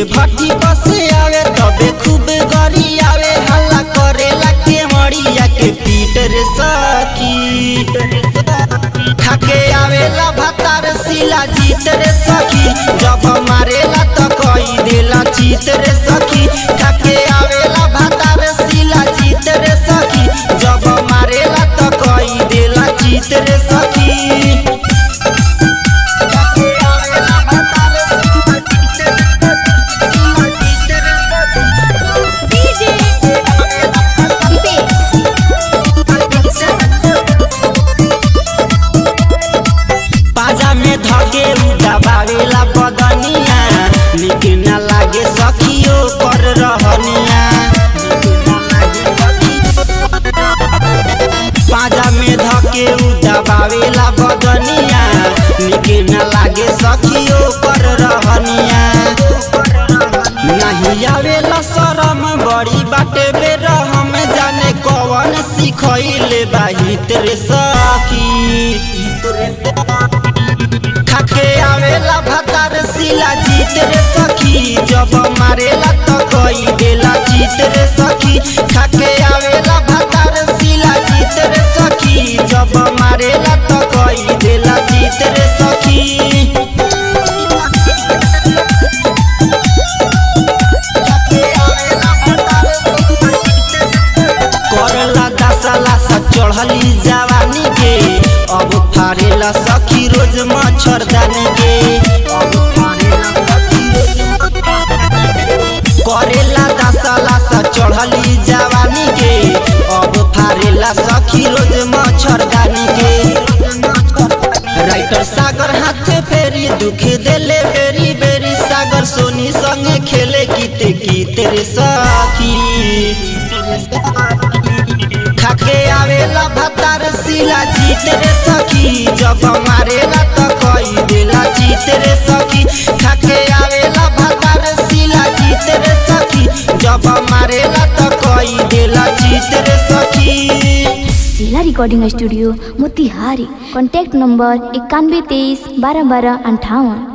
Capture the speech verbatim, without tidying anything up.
के भट्टी बसे आवे तबे खूब गरी आवे हल्ला करे लगे मड़िया के पीट रे सखी खाके आवे ला भतार सिला जीत रे सखी जब मारे ला तो कोई देला जीत रे सखी खाके आवे ला भतार सिला जीत रे सखी जब मारे ला तो कोई देला जीत रे सखी रे सखी खाके आवेला भतार सिला जीत रे सखी जब मारेला तो कोई देला जीत रे सखी खाके आवेला भतार सिला जीत रे सखी जब मारेला तो कोई देला जीत रे सखी चढ़ली जवानी के अब फारेला सखी रोज मच्छरदानी के अब करेला दसला सा चढ़ली जवानी के अब फारेला सखी रोज मच्छरदानी के राइटर सागर हाथ फेरी दुख देले बेरी बेरी सागर सोनी संगे खेले गीत गीत रे सखी खाके आवेला भतार सिला जीत रे सखी जब मारेला तो कोई देला जीत रे सखी खाके आवेला भतार सिला जीत रे सखी जब मारेला तो कोई देला जीत रे सखी। Sheela recording studio Motihari. Contact number इक्यानवे तेईस बारह बारह अंठावन।